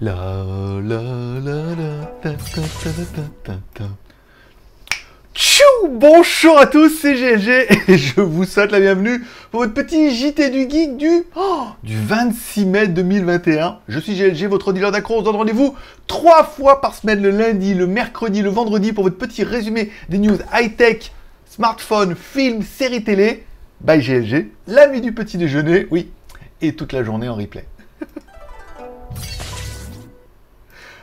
La la la la ta ta ta ta ta ta. Tchou! Bonjour à tous, c'est GLG et je vous souhaite la bienvenue pour votre petit JT du Geek du 26 mai 2021. Je suis GLG, votre dealer d'accro. On se donne rendez-vous 3 fois par semaine, le lundi, le mercredi, le vendredi, pour votre petit résumé des news high-tech, smartphone, films, séries télé. Bye GLG, l'ami du petit déjeuner, oui, et toute la journée en replay.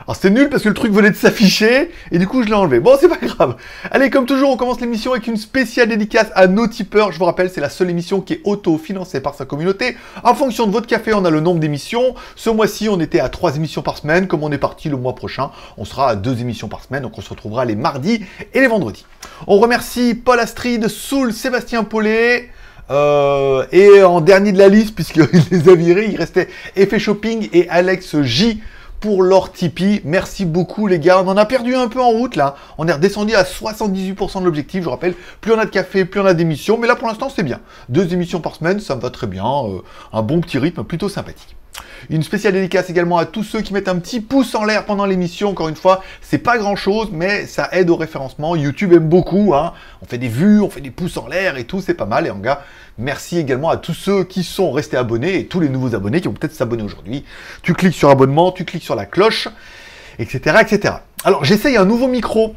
Alors c'était nul parce que le truc venait de s'afficher et du coup je l'ai enlevé. Bon, c'est pas grave. Allez, comme toujours, on commence l'émission avec une spéciale dédicace à nos tipeurs. Je vous rappelle, c'est la seule émission qui est auto-financée par sa communauté. En fonction de votre café, on a le nombre d'émissions. Ce mois-ci, on était à 3 émissions par semaine. Comme on est parti le mois prochain, on sera à 2 émissions par semaine. Donc on se retrouvera les mardis et les vendredis. On remercie Paul Astrid, Soul, Sébastien Paulet... et en dernier de la liste, puisqu'il les a virés, il restait Effet Shopping et Alex J pour leur Tipeee. Merci beaucoup les gars, on en a perdu un peu en route là, on est redescendu à 78% de l'objectif, je rappelle, plus on a de café, plus on a d'émissions, mais là pour l'instant c'est bien. 2 émissions par semaine, ça me va très bien, un bon petit rythme, plutôt sympathique. Une spéciale dédicace également à tous ceux qui mettent un petit pouce en l'air pendant l'émission. Encore une fois, c'est pas grand chose, mais ça aide au référencement. YouTube aime beaucoup, hein. On fait des vues, on fait des pouces en l'air et tout, c'est pas mal. Et en gars, merci également à tous ceux qui sont restés abonnés et tous les nouveaux abonnés qui vont peut-être s'abonner aujourd'hui. Tu cliques sur abonnement, tu cliques sur la cloche, etc. etc. Alors, j'essaye un nouveau micro.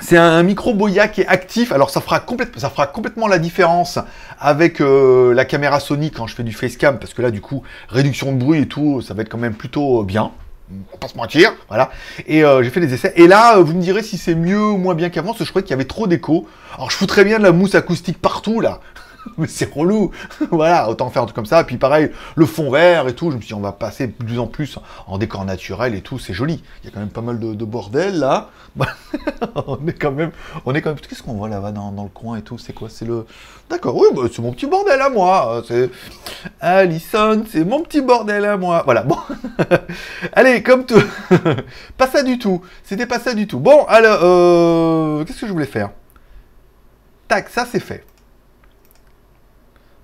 C'est un micro Boya qui est actif. Alors ça fera complètement la différence avec la caméra Sony quand je fais du facecam, parce que là du coup réduction de bruit et tout, ça va être quand même plutôt bien. On va pas se mentir, voilà. Et j'ai fait des essais. Et là, vous me direz si c'est mieux ou moins bien qu'avant, parce que je croyais qu'il y avait trop d'écho. Alors je foutrais bien de la mousse acoustique partout là. Mais c'est relou. Voilà, autant faire un truc comme ça. Et puis pareil, le fond vert et tout. Je me suis dit, on va passer de plus en plus en décor naturel et tout. C'est joli. Il y a quand même pas mal de bordel, là. On est quand même... Qu'est-ce qu'on voit là-bas dans le coin et tout? C'est quoi? C'est le... D'accord, oui, bah, c'est mon petit bordel à moi. C'est... Allison, c'est mon petit bordel à moi. Voilà, bon. Allez, comme tout... Pas ça du tout. C'était pas ça du tout. Bon, alors... Qu'est-ce que je voulais faire? Tac, ça, c'est fait.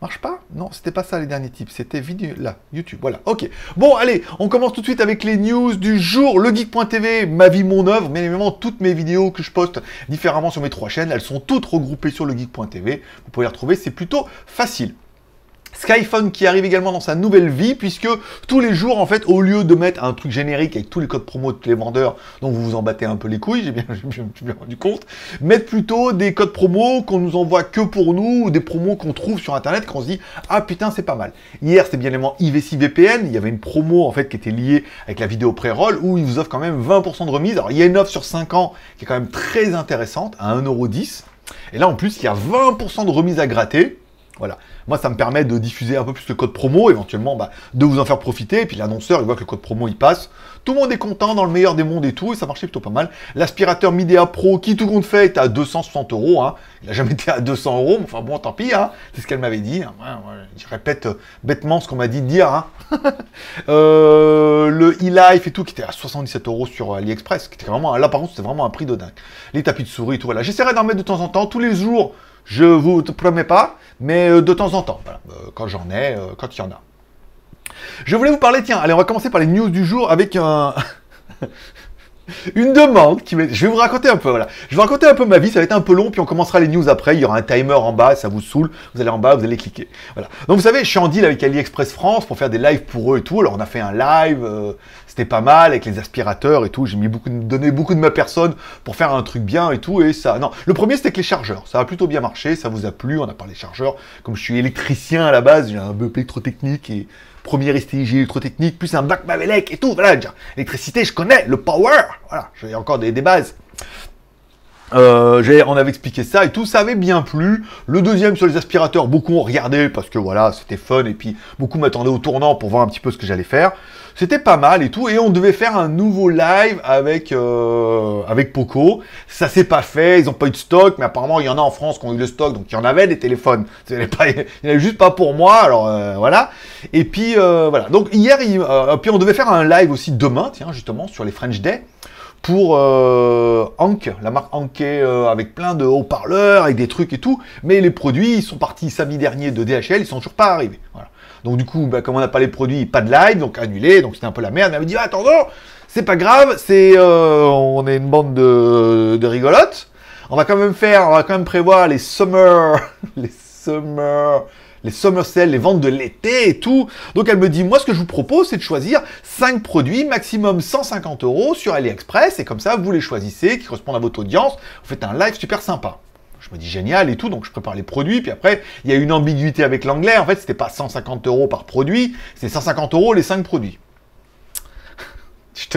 Marche pas? Non, c'était pas ça les derniers tips, c'était vidéo, là, YouTube, voilà, ok. Bon, allez, on commence tout de suite avec les news du jour, legeek.tv, ma vie, mon œuvre, bien évidemment, toutes mes vidéos que je poste différemment sur mes 3 chaînes, elles sont toutes regroupées sur legeek.tv, vous pouvez les retrouver, c'est plutôt facile. Skyphone qui arrive également dans sa nouvelle vie, puisque tous les jours, en fait, au lieu de mettre un truc générique avec tous les codes promo de tous les vendeurs dont vous vous en battez un peu les couilles, j'ai bien rendu compte, mettre plutôt des codes promo qu'on nous envoie que pour nous, ou des promos qu'on trouve sur internet qu'on se dit « Ah putain, c'est pas mal ». Hier, c'était bien évidemment Ivacy VPN, il y avait une promo en fait qui était liée avec la vidéo pré-roll où ils vous offrent quand même 20% de remise. Alors, il y a une offre sur 5 ans qui est quand même très intéressante, à 1,10 €. Et là, en plus, il y a 20% de remise à gratter. Voilà, moi ça me permet de diffuser un peu plus le code promo, éventuellement bah, de vous en faire profiter, et puis l'annonceur il voit que le code promo il passe, tout le monde est content dans le meilleur des mondes et tout, et ça marchait plutôt pas mal. L'aspirateur Midea Pro qui tout compte fait est à 260 €, hein. Il n'a jamais été à 200 €, mais enfin bon tant pis, hein. C'est ce qu'elle m'avait dit, hein. Ouais, je répète bêtement ce qu'on m'a dit de dire, hein. Le e-life et tout qui était à 77 € sur AliExpress, qui était vraiment, là par contre c'était vraiment un prix de dingue. Les tapis de souris et tout, voilà, j'essaierai d'en mettre de temps en temps, tous les jours. Je vous promets pas, mais de temps en temps, voilà, quand j'en ai, quand il y en a. Je voulais vous parler, tiens, allez, on va commencer par les news du jour avec un... Une demande qui m'est... Je vais vous raconter un peu, voilà. Je vais vous raconter un peu ma vie, ça va être un peu long, puis on commencera les news après. Il y aura un timer en bas, ça vous saoule. Vous allez en bas, vous allez cliquer. Voilà. Donc, vous savez, je suis en deal avec AliExpress France pour faire des lives pour eux et tout. Alors, on a fait un live, c'était pas mal, avec les aspirateurs et tout. J'ai mis donné beaucoup de ma personne pour faire un truc bien et tout. Et ça... Non, le premier, c'était avec les chargeurs. Ça a plutôt bien marché, ça vous a plu. On a parlé chargeurs. Comme je suis électricien à la base, j'ai un BEP électrotechnique et... Premier STIG électrotechnique, plus un bac Mavelec et tout, voilà, déjà, l'électricité, je connais, le power, voilà, j'ai encore des bases. On avait expliqué ça et tout, ça avait bien plu. Le deuxième sur les aspirateurs, beaucoup ont regardé parce que voilà, c'était fun et puis beaucoup m'attendaient au tournant pour voir un petit peu ce que j'allais faire. C'était pas mal et tout, et on devait faire un nouveau live avec Poco. Ça s'est pas fait, ils ont pas eu de stock, mais apparemment il y en a en France qui ont eu le stock, donc il y en avait des téléphones. Il n'y en avait juste pas pour moi, alors voilà. Et puis voilà, donc hier, puis on devait faire un live aussi demain, tiens, justement, sur les French Day. Pour Hank, la marque Hank avec plein de haut-parleurs, avec des trucs et tout. Mais les produits, ils sont partis samedi dernier de DHL, ils sont toujours pas arrivés. Voilà. Donc du coup, bah, comme on n'a pas les produits, pas de live, donc annulé, donc c'était un peu la merde. On avait dit, ah, attendons, c'est pas grave, c'est, on est une bande de rigolotes. On va quand même faire, on va quand même prévoir les summer, les summer sales, les ventes de l'été et tout. Donc elle me dit, moi ce que je vous propose, c'est de choisir 5 produits, maximum 150 € sur AliExpress, et comme ça, vous les choisissez, qui correspondent à votre audience, vous faites un live super sympa. Je me dis génial et tout, donc je prépare les produits, puis après, il y a une ambiguïté avec l'anglais, en fait, c'était pas 150 € par produit, c'est 150 € les 5 produits. Je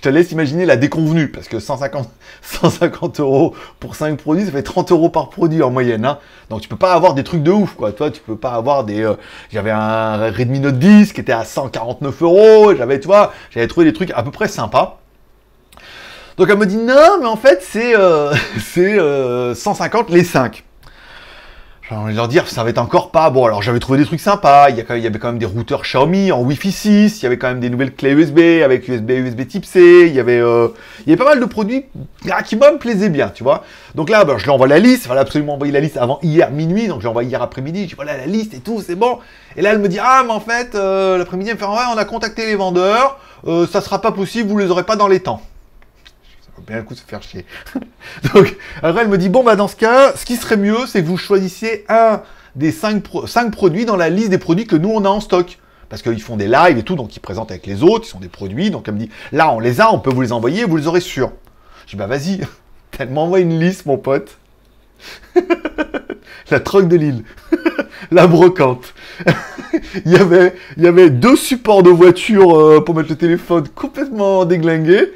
te laisse imaginer la déconvenue, parce que 150 € pour 5 produits, ça fait 30 € par produit en moyenne. Hein. Donc tu peux pas avoir des trucs de ouf, quoi. Toi, tu peux pas avoir des... j'avais un Redmi Note 10 qui était à 149 €, j'avais trouvé des trucs à peu près sympas. Donc elle me dit, non, mais en fait, c'est 150 les 5. J'ai envie de leur dire, ça va être encore pas. Bon, alors j'avais trouvé des trucs sympas. Il y avait quand même des routeurs Xiaomi en Wi-Fi 6. Il y avait quand même des nouvelles clés USB avec USB type C. Il y avait pas mal de produits qui me plaisaient bien, tu vois. Donc là, ben, je lui envoie la liste. Il fallait absolument envoyer la liste avant hier minuit. Donc je l'ai envoyé hier après-midi. Je dis, voilà la liste et tout, c'est bon. Et là, elle me dit, ah, mais en fait, l'après-midi, elle me fait, ouais, on a contacté les vendeurs. Ça sera pas possible, vous les aurez pas dans les temps. Bien le coup de se faire chier. Donc, après, elle me dit, bon, bah, dans ce cas, ce qui serait mieux, c'est que vous choisissiez un des 5 produits dans la liste des produits que nous, on a en stock. Parce qu'ils font des lives et tout, donc ils présentent avec les autres, ils sont des produits. Donc, elle me dit, là, on les a, on peut vous les envoyer, vous les aurez sûrs. Je dis, bah, vas-y, elle m'envoie une liste, mon pote. La troque de Lille. La brocante. il y avait 2 supports de voiture pour mettre le téléphone complètement déglingué.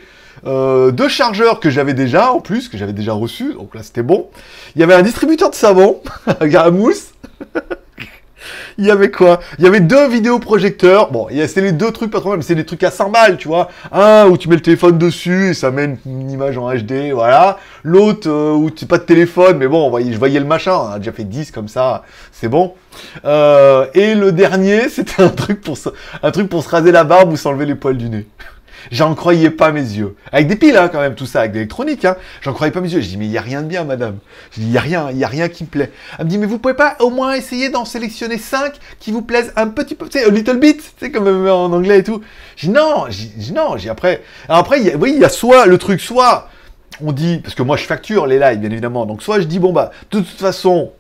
2 chargeurs que j'avais déjà, en plus, que j'avais déjà reçus, donc là c'était bon. Il y avait un distributeur de savon, à mousse. Il y avait quoi? Il y avait 2 vidéoprojecteurs. Bon, c'est les 2 trucs, pas trop mal, mais c'est des trucs à 5 balles, tu vois. Un où tu mets le téléphone dessus et ça met une image en HD, voilà. L'autre où tu n'as pas de téléphone, mais bon, je voyais le machin, on a déjà fait 10 comme ça, c'est bon. Et le dernier, c'était un truc pour se raser la barbe ou s'enlever les poils du nez. J'en croyais pas mes yeux. Avec des piles, hein, quand même, tout ça, avec de l'électronique, hein. J'en croyais pas mes yeux. Je dis, mais il n'y a rien de bien, madame. Je dis, il n'y a rien qui me plaît. Elle me dit, mais vous pouvez pas au moins essayer d'en sélectionner 5 qui vous plaisent un petit peu, tu sais, a little bit, tu sais, comme en anglais et tout. Je dis, non, après. Alors après, oui, il y a soit le truc, soit on dit, parce que moi, je facture les lives, bien évidemment. Donc, soit je dis, bon, bah, de toute façon,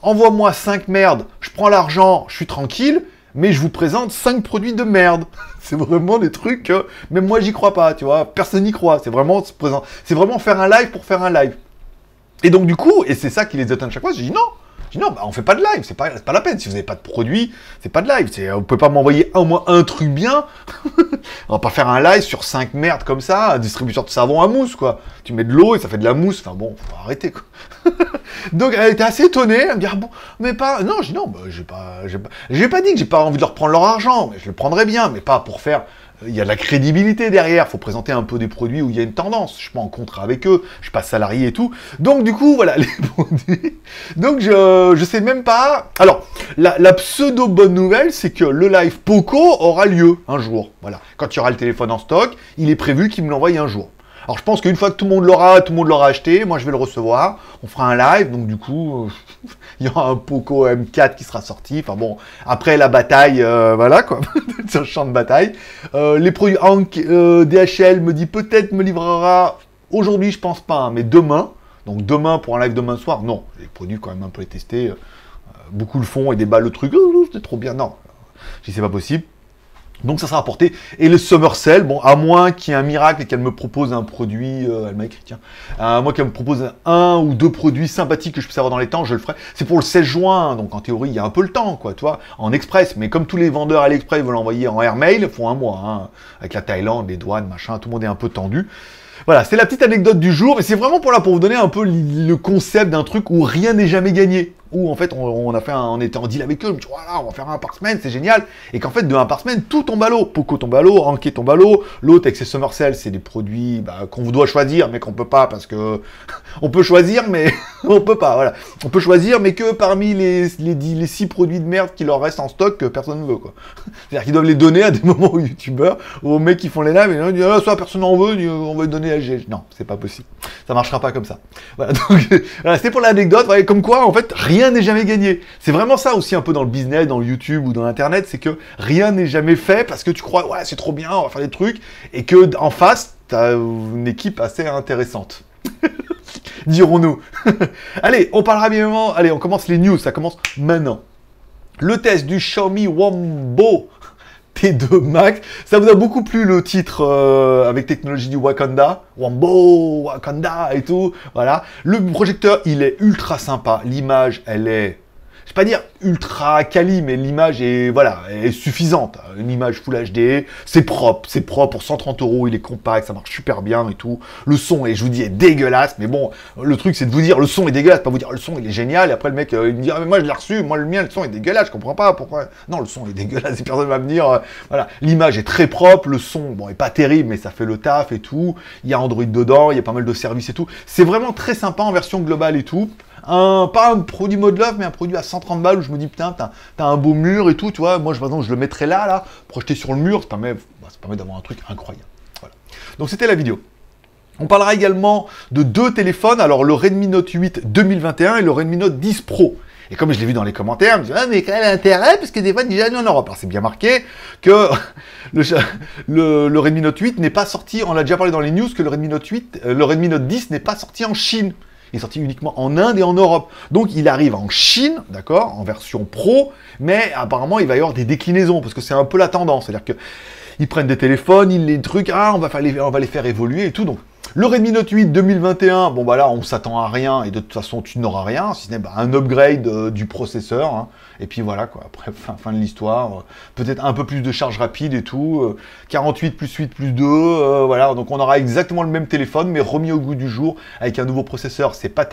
envoie-moi 5 merdes, je prends l'argent, je suis tranquille. Mais je vous présente 5 produits de merde. C'est vraiment des trucs que même moi j'y crois pas, tu vois. Personne n'y croit. C'est vraiment faire un live pour faire un live. Et donc du coup, et c'est ça qui les étonne chaque fois, j'ai dit non. J'ai dit non, bah, on fait pas de live, c'est pas la peine. Si vous n'avez pas de produit, c'est pas de live. Vous pouvez pas m'envoyer au moins un truc bien. On va pas faire un live sur 5 merdes comme ça, un distributeur de savon à mousse, quoi. Tu mets de l'eau et ça fait de la mousse. Enfin bon, faut arrêter, quoi. Donc elle était assez étonnée, elle me dit ah bon, mais pas, non, je dis non, bah, j'ai pas dit que j'ai pas envie de leur prendre leur argent, mais je le prendrais bien, mais pas pour faire, il y a de la crédibilité derrière, faut présenter un peu des produits où il y a une tendance, je suis pas en contrat avec eux, je suis pas salarié et tout, donc du coup, voilà, les produits, donc je sais même pas, alors, la pseudo bonne nouvelle, c'est que le live Poco aura lieu un jour, voilà, quand il y aura le téléphone en stock, il est prévu qu'il me l'envoie un jour. Alors, je pense qu'une fois que tout le monde l'aura acheté, moi, je vais le recevoir. On fera un live, donc du coup, il y aura un Poco M4 qui sera sorti. Enfin bon, après la bataille, voilà, quoi, sur le champ de bataille. Les produits DHL me dit peut-être me livrera aujourd'hui, je pense pas, hein, mais demain. Donc demain, pour un live demain soir, non. Les produits, quand même, un peu les tester. Beaucoup le font et déballent le truc. C'était trop bien, non. Je dis, c'est pas possible. Donc ça sera apporté. Et le summer sale, bon, à moins qu'il y ait un miracle et qu'elle me propose un produit, elle m'a écrit, tiens, à moins qu'elle me propose un ou 2 produits sympathiques que je puisse avoir dans les temps, je le ferai. C'est pour le 16 juin, donc en théorie, il y a un peu le temps, quoi, tu vois, en express. Mais comme tous les vendeurs à l'Express veulent envoyer en airmail, font un mois, hein, avec la Thaïlande, les douanes, machin, tout le monde est un peu tendu. Voilà, c'est la petite anecdote du jour, et c'est vraiment pour là, pour vous donner un peu le concept d'un truc où rien n'est jamais gagné. Où en fait on était en deal avec eux, je me dis voilà, on va faire un par semaine, c'est génial, et qu'en fait de un par semaine, tout tombe à l'eau. Poco tombe à l'eau, Anke tombe à l'eau, l'autre avec ses summer sales, c'est des produits bah, qu'on doit choisir, mais qu'on peut pas parce que on peut choisir, mais on peut pas, voilà. On peut choisir, mais que parmi les 6 produits de merde qui leur restent en stock que personne ne veut, quoi. C'est-à-dire qu'ils doivent les donner à des moments aux youtubeurs, aux mecs qui font les lives, et ils disent ah, soit personne n'en veut, on va les donner à GLG. Non, c'est pas possible. Ça marchera pas comme ça. Voilà, donc voilà, c'était pour l'anecdote, comme quoi en fait rien rien n'est jamais gagné. C'est vraiment ça aussi un peu dans le business, dans le YouTube ou dans l'internet, c'est que rien n'est jamais fait parce que tu crois ouais c'est trop bien, on va faire des trucs, et que en face t'as une équipe assez intéressante. Dirons-nous. Allez, on parlera bien évidemment. Allez, on commence les news. Ça commence maintenant. Le test du Xiaomi Wanbo T2Max. Ça vous a beaucoup plu le titre avec technologie du Wakanda. Wanbo, Wakanda et tout. Voilà. Le projecteur, il est ultra sympa. L'image, elle est... Je vais pas dire ultra quali, mais l'image est, voilà, est suffisante. Une image Full HD, c'est propre pour 130 €, il est compact, ça marche super bien et tout. Le son, est, je vous dis, est dégueulasse, mais bon, le truc c'est de vous dire le son est dégueulasse, pas vous dire le son il est génial, et après le mec il me dit ah, mais moi je l'ai reçu, moi le mien le son est dégueulasse, je comprends pas pourquoi. Non, le son est dégueulasse, et personne va me dire, voilà. L'image est très propre, le son, bon, est pas terrible, mais ça fait le taf et tout. Il y a Android dedans, il y a pas mal de services et tout. C'est vraiment très sympa en version globale et tout. Pas un produit mode love, mais un produit à 130 balles où je me dis putain, t'as un beau mur et tout, tu vois. Moi, par exemple, je le mettrais là, projeté sur le mur, ça permet d'avoir un truc incroyable. Voilà. Donc, c'était la vidéo. On parlera également de deux téléphones, alors le Redmi Note 8 2021 et le Redmi Note 10 Pro. Et comme je l'ai vu dans les commentaires, je me dis ah, mais quel intérêt, parce que des fois, déjà, nous en Europe. Alors, c'est bien marqué que le Redmi Note 8 n'est pas sorti, on l'a déjà parlé dans les news, que le Redmi Note 10 n'est pas sorti en Chine. Il est sorti uniquement en Inde et en Europe. Donc, il arrive en Chine, d'accord, en version pro, mais apparemment, il va y avoir des déclinaisons, parce que c'est un peu la tendance. C'est-à-dire que ils prennent des téléphones, ils les trucs, ah, on va les faire évoluer et tout, donc. Le Redmi Note 8 2021, bon bah là on s'attend à rien et de toute façon tu n'auras rien, si ce n'est bah, un upgrade du processeur, hein, et puis voilà quoi, après fin de l'histoire, peut-être un peu plus de charge rapide et tout, 48 plus 8 plus 2, voilà, donc on aura exactement le même téléphone mais remis au goût du jour avec un nouveau processeur, c'est pas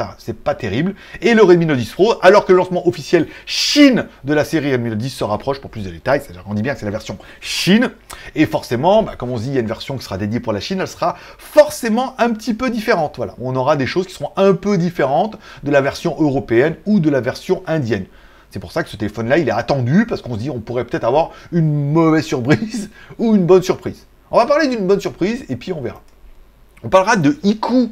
terrible, et le Redmi Note 10 Pro, alors que le lancement officiel Chine de la série Redmi Note 10 se rapproche pour plus de détails, c'est-à-dire qu'on dit bien que c'est la version Chine, et forcément, bah, comme on dit, il y a une version qui sera dédiée pour la Chine, elle sera forcément un petit peu différente, voilà, on aura des choses qui seront un peu différentes de la version européenne ou de la version indienne. C'est pour ça que ce téléphone là il est attendu, parce qu'on se dit on pourrait peut-être avoir une mauvaise surprise ou une bonne surprise. On va parler d'une bonne surprise et puis on verra. On parlera de iQOO.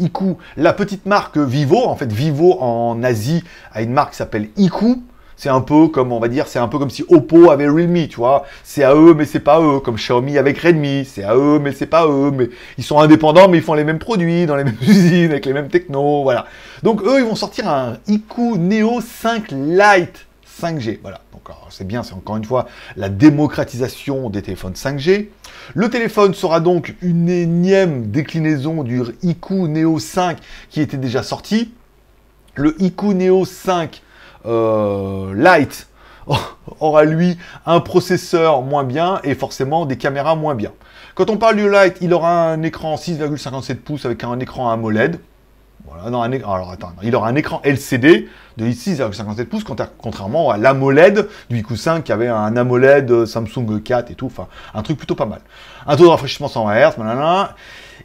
iQOO, la petite marque Vivo, en fait Vivo en Asie a une marque qui s'appelle iQOO. C'est un peu comme, on va dire, c'est un peu comme si Oppo avait Realme, tu vois. C'est à eux, mais c'est pas eux. Comme Xiaomi avec Redmi, c'est à eux, mais c'est pas eux. Mais ils sont indépendants, mais ils font les mêmes produits, dans les mêmes usines, avec les mêmes technos, voilà. Donc eux, ils vont sortir un IQOO NEO 5 LITE 5G, voilà. Donc c'est bien, c'est encore une fois la démocratisation des téléphones 5G. Le téléphone sera donc une énième déclinaison du IQOO NEO 5 qui était déjà sorti. Le IQOO NEO 5 Lite aura lui un processeur moins bien et forcément des caméras moins bien. Quand on parle du Lite, il aura un écran 6,57 pouces avec un écran AMOLED. Voilà, non, il aura un écran LCD de 6,57 pouces, contrairement à l'AMOLED du IQOO 5 qui avait un AMOLED Samsung 4 et tout, enfin un truc plutôt pas mal. Un taux de rafraîchissement 120 Hz, blablabla.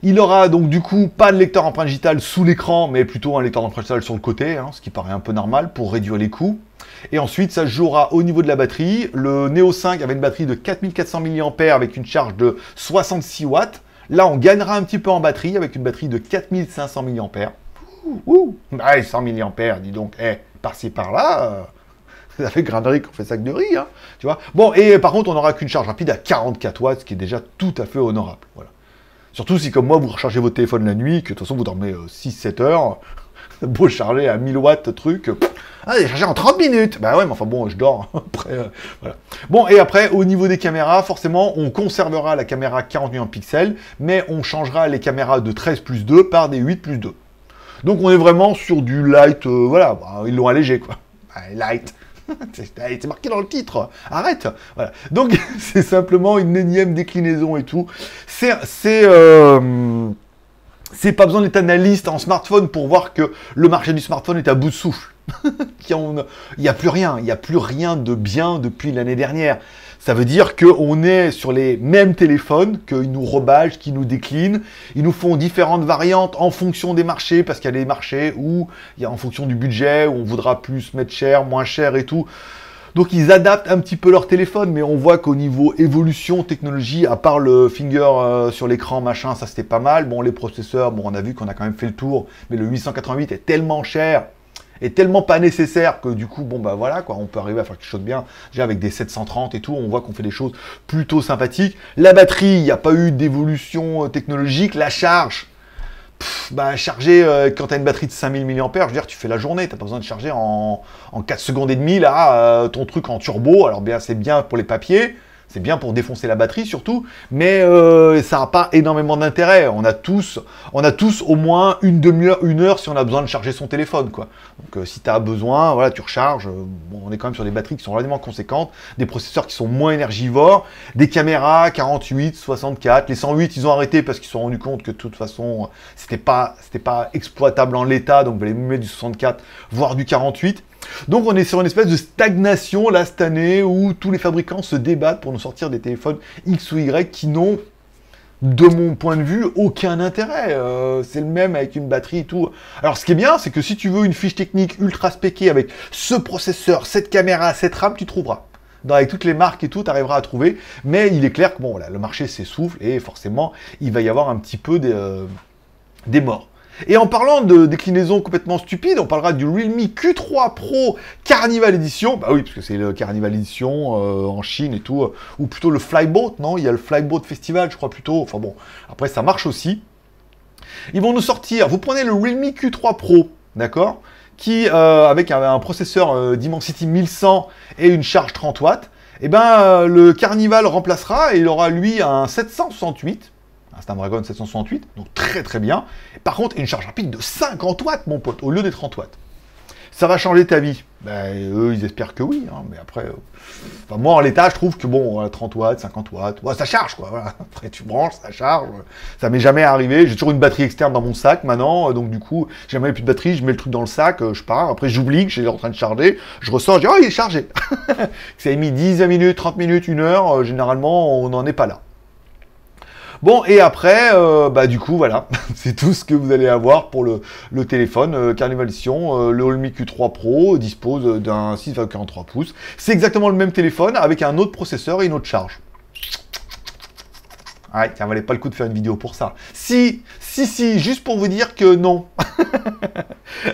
Il aura donc du coup pas de lecteur empreinte digitale sous l'écran, mais plutôt un lecteur empreinte digitale sur le côté, hein, ce qui paraît un peu normal pour réduire les coûts. Et ensuite, ça se jouera au niveau de la batterie. Le Neo 5 avait une batterie de 4400 mAh avec une charge de 66 watts. Là, on gagnera un petit peu en batterie avec une batterie de 4500 mAh. Ouh, bah, 100 mAh, dis donc, eh, par-ci par-là... Ça fait grain de riz qu'on fait sac de riz, hein, tu vois. Bon, et par contre, on n'aura qu'une charge rapide à 44 watts, ce qui est déjà tout à fait honorable, voilà. Surtout si, comme moi, vous rechargez votre téléphone la nuit, que de toute façon, vous dormez 6-7 heures, beau charger à 1000 watts, truc, ah, il est chargé en 30 minutes. Bah ouais, mais enfin bon, je dors, après, voilà. Bon, et après, au niveau des caméras, forcément, on conservera la caméra 40 millions de pixels, mais on changera les caméras de 13+2 par des 8+2. Donc, on est vraiment sur du light, voilà, bah, ils l'ont allégé, quoi. Light. C'est marqué dans le titre, arrête, voilà. Donc c'est simplement une énième déclinaison et tout. C'est pas besoin d'être analyste en smartphone pour voir que le marché du smartphone est à bout de souffle. Il n'y a plus rien de bien depuis l'année dernière. Ça veut dire qu'on est sur les mêmes téléphones, qu'ils nous rebadgent, qu'ils nous déclinent. Ils nous font différentes variantes en fonction des marchés, parce qu'il y a des marchés où, en fonction du budget, où on voudra plus mettre cher, moins cher et tout. Donc ils adaptent un petit peu leur téléphone, mais on voit qu'au niveau évolution, technologie, à part le finger sur l'écran, machin, ça c'était pas mal. Bon, les processeurs, bon, on a vu qu'on a quand même fait le tour, mais le 888 est tellement cher. est tellement pas nécessaire que du coup, bon bah voilà, quoi, on peut arriver à faire quelque chose de bien. Déjà avec des 730 et tout, on voit qu'on fait des choses plutôt sympathiques. La batterie, il n'y a pas eu d'évolution technologique. La charge, bah charger quand tu as une batterie de 5000 mAh, je veux dire, tu fais la journée, tu n'as pas besoin de charger en 4 secondes et demie, là, ton truc en turbo. Alors bien, c'est bien pour les papiers. C'est bien pour défoncer la batterie surtout, mais ça n'a pas énormément d'intérêt. On a tous au moins une demi-heure, une heure si on a besoin de charger son téléphone, quoi. Donc si tu as besoin, voilà, tu recharges. Bon, on est quand même sur des batteries qui sont relativement conséquentes, des processeurs qui sont moins énergivores, des caméras 48, 64. Les 108, ils ont arrêté parce qu'ils se sont rendus compte que de toute façon, c'était pas exploitable en l'état, donc vous allez mettre du 64, voire du 48. Donc on est sur une espèce de stagnation là cette année où tous les fabricants se débattent pour nous sortir des téléphones X ou Y qui n'ont, de mon point de vue, aucun intérêt. C'est le même avec une batterie et tout. Alors ce qui est bien, c'est que si tu veux une fiche technique ultra spéquée avec ce processeur, cette caméra, cette RAM, tu trouveras. Avec toutes les marques et tout, tu arriveras à trouver. Mais il est clair que bon, voilà, le marché s'essouffle et forcément, il va y avoir un petit peu des morts. Et en parlant de déclinaison complètement stupide, on parlera du Realme Q3 Pro Carnival Edition. Bah oui, parce que c'est le Carnival Edition en Chine et tout, ou plutôt le Flyboat, non? Il y a le Flyboat Festival, je crois plutôt. Enfin bon, après ça marche aussi. Ils vont nous sortir, vous prenez le Realme Q3 Pro, d'accord? Qui, avec un processeur Dimensity 1100 et une charge 30 watts, et ben le Carnival remplacera et il aura lui un 768. C'est un Dragon 768, donc très très bien. Par contre, une charge rapide de 50 watts, mon pote, au lieu des 30 watts. Ça va changer ta vie? Ben, eux, ils espèrent que oui, hein, mais après... Enfin, moi, en l'état, je trouve que bon, 30 watts, 50 watts, ouais, ça charge, quoi. Voilà. Après, tu branches, ça charge. Ça m'est jamais arrivé. J'ai toujours une batterie externe dans mon sac, maintenant. Donc, du coup, j'ai jamais plus de batterie, je mets le truc dans le sac, je pars. Après, j'oublie que j'ai en train de charger. Je ressors, je dis, oh, il est chargé. Ça a mis 10, 20 minutes, 30 minutes, 1 heure. Généralement, on n'en est pas là. Bon, et après, bah du coup, voilà, c'est tout ce que vous allez avoir pour le téléphone Carnival Edition. Le Realme Q3 Pro dispose d'un 6,43 pouces. C'est exactement le même téléphone avec un autre processeur et une autre charge. Ouais, ça valait pas le coup de faire une vidéo pour ça. Si, juste pour vous dire que non.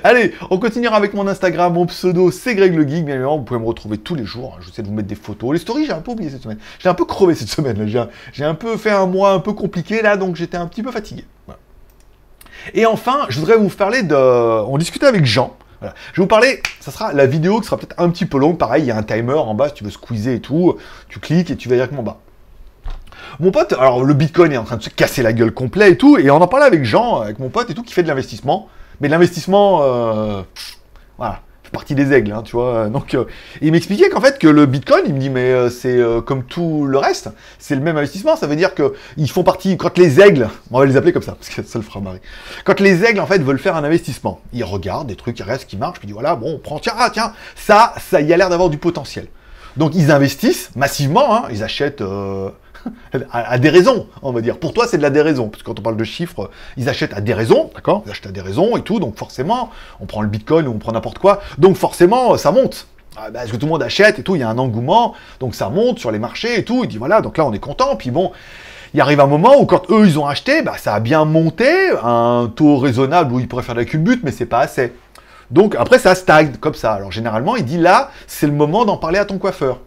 Allez, on continuera avec mon Instagram, mon pseudo, c'est GLG. Bien évidemment, vous pouvez me retrouver tous les jours. Je sais de vous mettre des photos. Les stories, j'ai un peu oublié cette semaine. J'ai un peu crevé cette semaine. J'ai un peu fait un mois un peu compliqué, là, donc j'étais un petit peu fatigué. Voilà. Et enfin, je voudrais vous parler de... On discutait avec Jean. Voilà. Je vais vous parler, ça sera la vidéo qui sera peut-être un petit peu longue. Pareil, il y a un timer en bas, si tu veux squeezer et tout. Tu cliques et tu vas directement en bas. Mon pote, alors le Bitcoin est en train de se casser la gueule complet et tout, et on en parlait avec Jean, avec mon pote et tout, qui fait de l'investissement. Mais de l'investissement, voilà, fait partie des aigles, hein, tu vois. Donc, il m'expliquait qu'en fait, que le Bitcoin, il me dit, mais c'est comme tout le reste, c'est le même investissement. Ça veut dire qu'ils font partie, quand les aigles, on va les appeler comme ça, parce que ça le fera marrer. Quand les aigles, en fait, veulent faire un investissement, ils regardent des trucs, ils restent, qui marchent, puis ils disent, voilà, bon, on prend, tiens, ah, tiens, ça, il y a l'air d'avoir du potentiel. Donc, ils investissent massivement, hein, ils achètent... à des raisons, on va dire. Pour toi, c'est de la déraison, parce que quand on parle de chiffres, ils achètent à des raisons, d'accord? Ils achètent à des raisons et tout, donc forcément, on prend le Bitcoin ou on prend n'importe quoi, donc forcément, ça monte. Parce que tout le monde achète et tout, il y a un engouement, donc ça monte sur les marchés et tout, il dit voilà, donc là, on est content, puis bon, il arrive un moment où quand eux, ils ont acheté, bah, ça a bien monté, un taux raisonnable où ils pourraient faire de la culbute, mais c'est pas assez. Donc après, ça stagne, comme ça. Alors généralement, il dit là, c'est le moment d'en parler à ton coiffeur.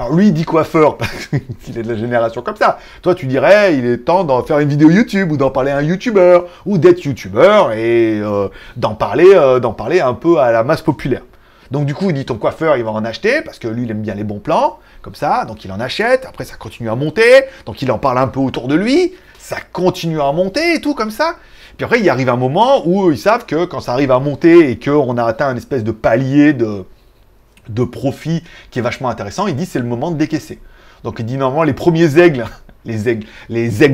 Alors lui, il dit coiffeur, parce qu'il est de la génération comme ça. Toi, tu dirais, il est temps d'en faire une vidéo YouTube, ou d'en parler à un YouTuber, ou d'être YouTuber, et d'en parler un peu à la masse populaire. Donc du coup, il dit ton coiffeur, il va en acheter, parce que lui, il aime bien les bons plans, comme ça, donc il en achète, après ça continue à monter, donc il en parle un peu autour de lui, ça continue à monter et tout, comme ça. Puis après, il arrive un moment où ils savent que quand ça arrive à monter, et qu'on a atteint un espèce de palier de profit qui est vachement intéressant, il dit c'est le moment de décaisser. Donc il dit normalement les premiers aigles, les aigles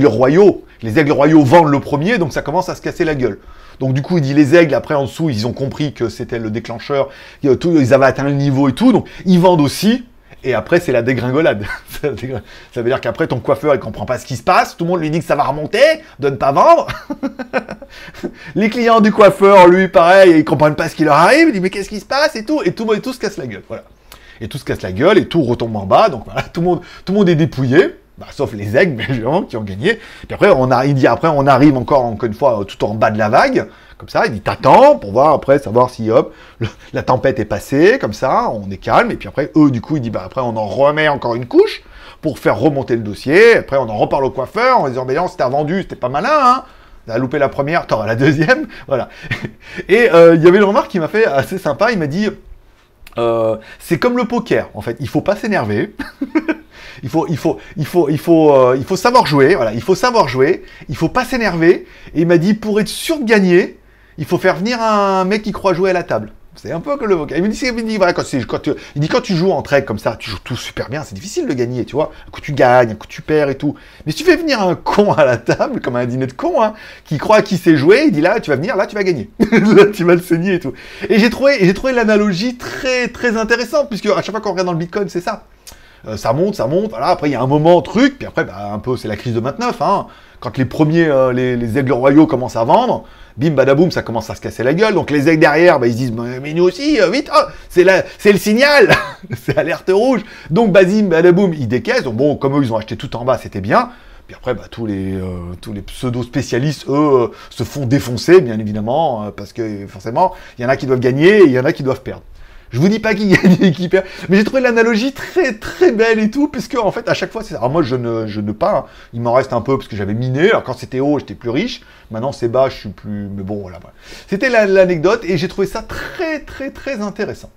royaux vendent le premier, donc ça commence à se casser la gueule. Donc du coup il dit les aigles, après en dessous ils ont compris que c'était le déclencheur, ils avaient atteint le niveau et tout, donc ils vendent aussi, et après c'est la dégringolade. Ça veut dire qu'après ton coiffeur il comprend pas ce qui se passe, tout le monde lui dit que ça va remonter, de ne pas vendre. Les clients du coiffeur, lui, pareil, ils comprennent pas ce qui leur arrive, ils disent mais qu'est-ce qui se passe et tout se casse la gueule, voilà. Et tout se casse la gueule et tout retombe en bas, donc voilà, tout le monde est dépouillé. Bah, sauf les aigles, mais vraiment, qui ont gagné. Puis après, il dit, après, on arrive encore une fois tout en bas de la vague. Comme ça, il dit, t'attends pour voir après, savoir si, hop, la tempête est passée. Comme ça, on est calme. Et puis après, eux, du coup, il dit, bah, après, on en remet encore une couche pour faire remonter le dossier. Après, on en reparle au coiffeur en disant, mais non, c'était vendu, c'était pas malin, hein. T'as loupé la première, t'auras la deuxième. Voilà. Et il y avait une remarque qui m'a fait assez sympa. Il m'a dit, c'est comme le poker, en fait. Il faut pas s'énerver. Il faut savoir jouer, voilà, il faut savoir jouer, il faut pas s'énerver. Et il m'a dit, pour être sûr de gagner, il faut faire venir un mec qui croit jouer à la table. C'est un peu comme le vocal. Il me dit, voilà, quand tu joues en trade comme ça, tu joues tout super bien, c'est difficile de gagner, tu vois. Un coup tu gagnes, un coup tu perds et tout. Mais si tu fais venir un con à la table, comme un dîner de con, hein, qui croit qu'il sait jouer, il dit là, tu vas venir, là, tu vas gagner. Là, tu vas le saigner et tout. Et j'ai trouvé l'analogie très, très intéressante, puisque à chaque fois qu'on regarde dans le Bitcoin, c'est ça. Ça monte, voilà, après il y a un moment, truc, puis après, bah, un peu, c'est la crise de 29, hein, quand les premiers, les aigles royaux commencent à vendre, bim, badaboum, ça commence à se casser la gueule, donc les aigles derrière, bah, ils se disent, mais nous aussi, vite, oh, c'est le signal, c'est alerte rouge, donc bazim, badaboum, ils décaissent, donc bon, comme eux, ils ont acheté tout en bas, c'était bien, puis après, bah, tous les pseudo-spécialistes, eux, se font défoncer, bien évidemment, parce que, forcément, il y en a qui doivent gagner, et il y en a qui doivent perdre. Je vous dis pas qui gagne et qui perd, mais j'ai trouvé l'analogie très très belle et tout, puisque en fait à chaque fois c'est ça. Alors moi je ne pas, hein. Il m'en reste un peu parce que j'avais miné. Alors quand c'était haut j'étais plus riche, maintenant c'est bas je suis plus, mais bon voilà. C'était l'anecdote et j'ai trouvé ça très très très intéressant.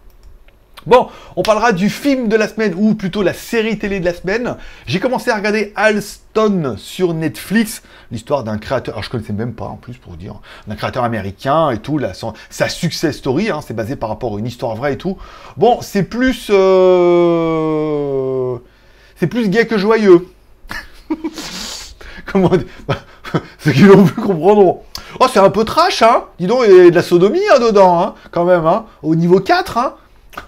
Bon, on parlera du film de la semaine, ou plutôt la série télé de la semaine. J'ai commencé à regarder Halston sur Netflix, l'histoire d'un créateur, alors je connaissais même pas en plus pour vous dire, d'un créateur américain et tout, sa success story, hein, c'est basé par rapport à une histoire vraie et tout. Bon, c'est plus gay que joyeux. Comment on dit ? Ceux qui l'ont vu comprendront. Oh, c'est un peu trash, hein. Dis donc, il y a de la sodomie hein, dedans, hein, quand même, hein. Au niveau 4, hein.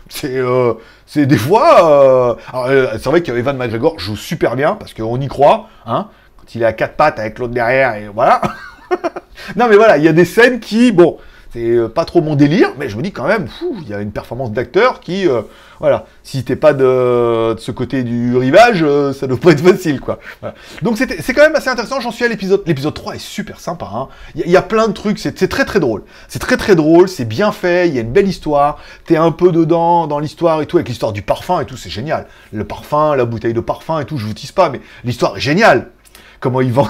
C'est des fois... c'est vrai que Evan McGregor joue super bien, parce qu'on y croit, hein, quand il est à quatre pattes avec l'autre derrière, et voilà. Non mais voilà, il y a des scènes qui, bon, c'est pas trop mon délire, mais je me dis quand même, il y a une performance d'acteur qui, voilà, si t'es pas de ce côté du rivage, ça doit pas être facile, quoi. Voilà. Donc c'est quand même assez intéressant, j'en suis à l'épisode. L'épisode 3 est super sympa, hein. Il y a plein de trucs, c'est très très drôle. C'est très très drôle, c'est bien fait, il y a une belle histoire, t'es un peu dedans, dans l'histoire et tout, avec l'histoire du parfum et tout, c'est génial. Le parfum, la bouteille de parfum et tout, je vous tease pas, mais l'histoire est géniale. Comment il vend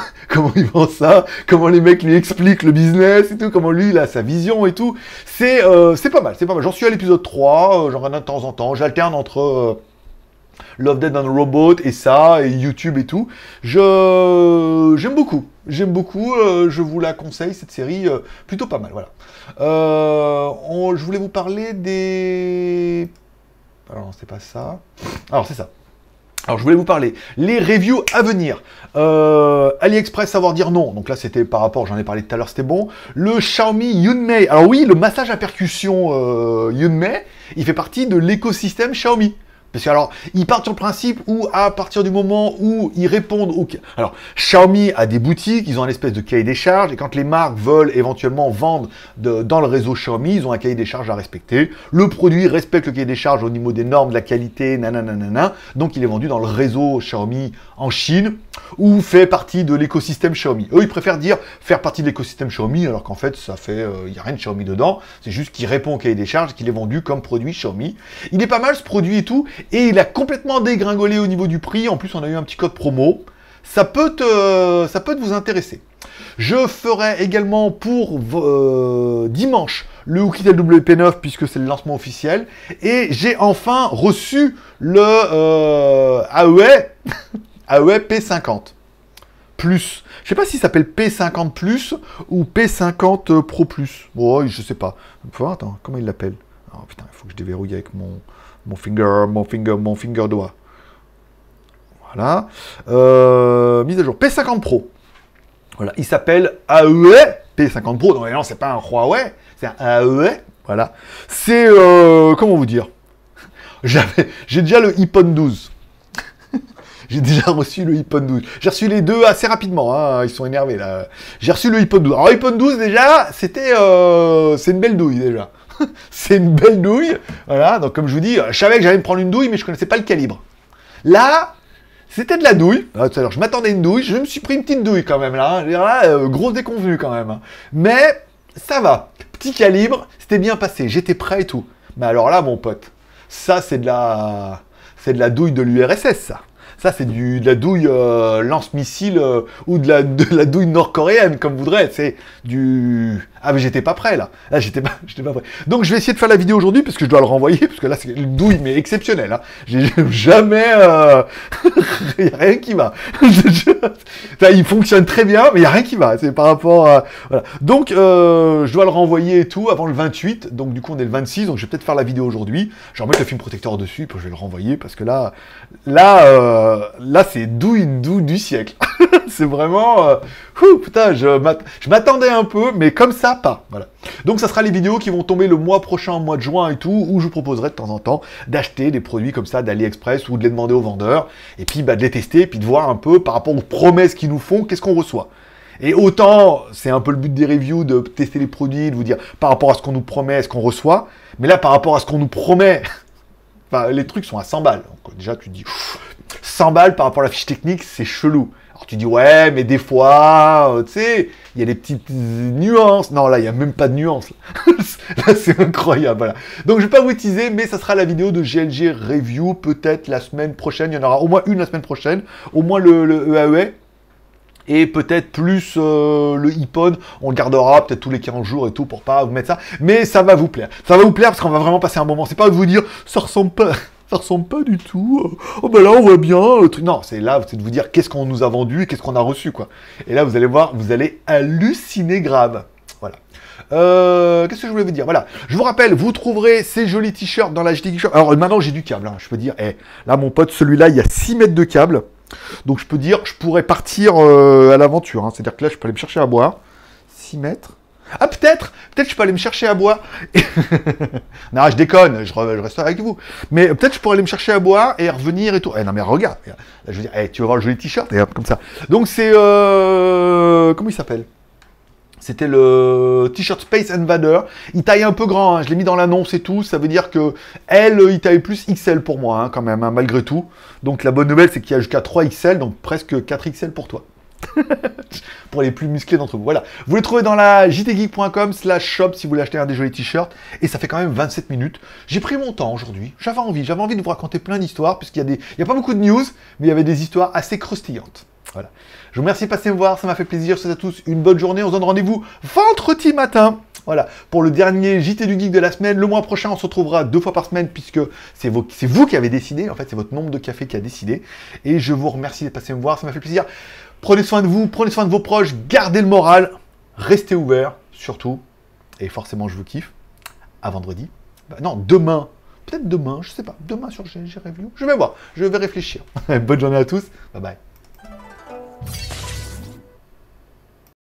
ça, comment les mecs lui expliquent le business et tout, comment lui, il a sa vision et tout. C'est pas mal, c'est pas mal. J'en suis à l'épisode 3, j'en regarde de temps en temps, j'alterne entre Love Dead and Robots et ça, et YouTube et tout. J'aime beaucoup, je vous la conseille, cette série, plutôt pas mal, voilà. Je voulais vous parler des... Alors non, c'est pas ça. Alors c'est ça. Alors, je voulais vous parler, les reviews à venir. AliExpress, savoir dire non. Donc là, c'était par rapport, j'en ai parlé tout à l'heure, c'était bon. Le Xiaomi Yunmai. Alors oui, le massage à percussion Yunmai, il fait partie de l'écosystème Xiaomi. Parce que alors, ils partent sur le principe où, à partir du moment où ils répondent aux... Alors, Xiaomi a des boutiques, ils ont une espèce de cahier des charges, et quand les marques veulent éventuellement vendre dans le réseau Xiaomi, ils ont un cahier des charges à respecter. Le produit respecte le cahier des charges au niveau des normes, de la qualité, nananana. Donc, il est vendu dans le réseau Xiaomi en Chine, ou fait partie de l'écosystème Xiaomi. Eux, ils préfèrent dire faire partie de l'écosystème Xiaomi, alors qu'en fait, ça fait... Il n'y a rien de Xiaomi dedans, c'est juste qu'il répond au cahier des charges, qu'il est vendu comme produit Xiaomi. Il est pas mal, ce produit et tout. Et il a complètement dégringolé au niveau du prix. En plus, on a eu un petit code promo. Ça peut vous intéresser. Je ferai également pour dimanche le Ukitel WP9 puisque c'est le lancement officiel. Et j'ai enfin reçu le AEA P50 Plus. Je sais pas s'il s'appelle P50 Plus ou P50 Pro Plus. Oh, je sais pas. Enfin, attends, comment il l'appelle ? Oh putain, il faut que je déverrouille avec mon finger doigt. Voilà. Mise à jour. P50 Pro. Voilà. Il s'appelle AEA P50 Pro. Non, mais non, c'est pas un Huawei. C'est un AEA. Voilà. C'est... comment vous dire ? J'ai déjà le iPhone 12. J'ai déjà reçu le iPhone 12. J'ai reçu les deux assez rapidement. Hein. Ils sont énervés, là. J'ai reçu le iPhone 12. Alors, iPhone 12, déjà, c'était... c'est une belle douille, déjà. C'est une belle douille, voilà, donc comme je vous dis, je savais que j'allais me prendre une douille, mais je connaissais pas le calibre. Là, C'était de la douille. Alors, je m'attendais à une douille. Je me suis pris une petite douille quand même là. Grosse déconvenue quand même. Mais ça va. Petit calibre. C'était bien passé. J'étais prêt et tout. Mais alors là, mon pote, ça c'est de la... C'est de la douille de l'URSS, ça. Ça, c'est de la douille lance-missile ou de la douille nord-coréenne, comme vous voudrez. C'est du... Ah, mais j'étais pas prêt, là. Là, j'étais pas prêt. Donc, je vais essayer de faire la vidéo aujourd'hui, parce que je dois le renvoyer, parce que là, c'est une douille, mais exceptionnelle. Hein. J'ai jamais... Il n'y a rien qui va. Il fonctionne très bien, mais il n'y a rien qui va. C'est par rapport à... Voilà. Donc, je dois le renvoyer et tout, avant le 28. Donc, du coup, on est le 26, donc je vais peut-être faire la vidéo aujourd'hui. Je vais remettre le film protecteur dessus, puis je vais le renvoyer, parce que là... Là, c'est douille du siècle. C'est vraiment... putain, je m'attendais un peu, mais comme ça, pas. Voilà. Donc, ça sera les vidéos qui vont tomber le mois prochain, au mois de juin et tout, où je vous proposerai de temps en temps d'acheter des produits comme ça d'AliExpress ou de les demander aux vendeurs, et puis bah, de les tester, et puis de voir un peu par rapport aux promesses qu'ils nous font, qu'est-ce qu'on reçoit. Et autant, c'est un peu le but des reviews, de tester les produits, de vous dire par rapport à ce qu'on nous promet, ce qu'on reçoit, mais là, par rapport à ce qu'on nous promet... Enfin, les trucs sont à 100 balles. Donc, déjà, tu te dis, 100 balles par rapport à la fiche technique, c'est chelou. Alors, tu dis, ouais, mais des fois, tu sais, il y a des petites nuances. Non, là, il n'y a même pas de nuances. Là, c'est incroyable. Voilà. Donc, je ne vais pas vous teaser, mais ça sera la vidéo de GLG Review, peut-être la semaine prochaine. Il y en aura au moins une la semaine prochaine. Au moins le EAE. Et peut-être plus le iPod, on le gardera peut-être tous les 15 jours et tout pour pas vous mettre ça. Mais ça va vous plaire. Ça va vous plaire parce qu'on va vraiment passer un moment. C'est pas de vous dire, ça ressemble pas du tout. Oh ben là, on voit bien. Non, c'est là, c'est de vous dire qu'est-ce qu'on nous a vendu et qu'est-ce qu'on a reçu, quoi. Et là, vous allez voir, vous allez halluciner grave. Voilà. Qu'est-ce que je voulais vous dire? Voilà. Je vous rappelle, vous trouverez ces jolis t-shirts dans la JTduGEEK Shop. Alors maintenant, j'ai du câble. Hein. Je peux dire, hey, là, mon pote, celui-là, il y a 6 mètres de câble. Donc je peux dire, je pourrais partir à l'aventure. Hein. C'est-à-dire que là, je peux aller me chercher à boire. 6 mètres. Ah, peut-être je peux aller me chercher à boire. Non, je déconne, je reste avec vous. Mais peut-être je pourrais aller me chercher à boire et revenir et tout. Eh non, mais regarde. Là, je veux dire, hey, tu vas voir le joli t-shirt et hop, comme ça. Donc c'est... Comment il s'appelle? C'était le t-shirt Space Invader. Il taille un peu grand, hein. Je l'ai mis dans l'annonce et tout. Ça veut dire que L, il taille plus XL pour moi, hein, quand même, hein, malgré tout. Donc la bonne nouvelle, c'est qu'il y a jusqu'à 3XL, donc presque 4XL pour toi. Pour les plus musclés d'entre vous. Voilà. Vous les trouvez dans la jtgeek.com/shop si vous voulez acheter un des jolis t-shirts. Et ça fait quand même 27 minutes. J'ai pris mon temps aujourd'hui. J'avais envie de vous raconter plein d'histoires, puisqu'il y a pas beaucoup de news, mais il y avait des histoires assez croustillantes. Voilà. Je vous remercie de passer me voir, ça m'a fait plaisir. Je vous souhaite à tous une bonne journée. On se donne rendez-vous vendredi matin. Voilà, pour le dernier JT du Geek de la semaine. Le mois prochain, on se retrouvera 2 fois par semaine puisque c'est vous qui avez décidé. En fait, c'est votre nombre de cafés qui a décidé. Et je vous remercie de passer me voir, ça m'a fait plaisir. Prenez soin de vous, prenez soin de vos proches, gardez le moral, restez ouverts, surtout. Et forcément, je vous kiffe. À vendredi. Bah, non, demain. Peut-être demain, je sais pas. Demain sur GLG Review. Je vais voir, je vais réfléchir. Bonne journée à tous. Bye bye.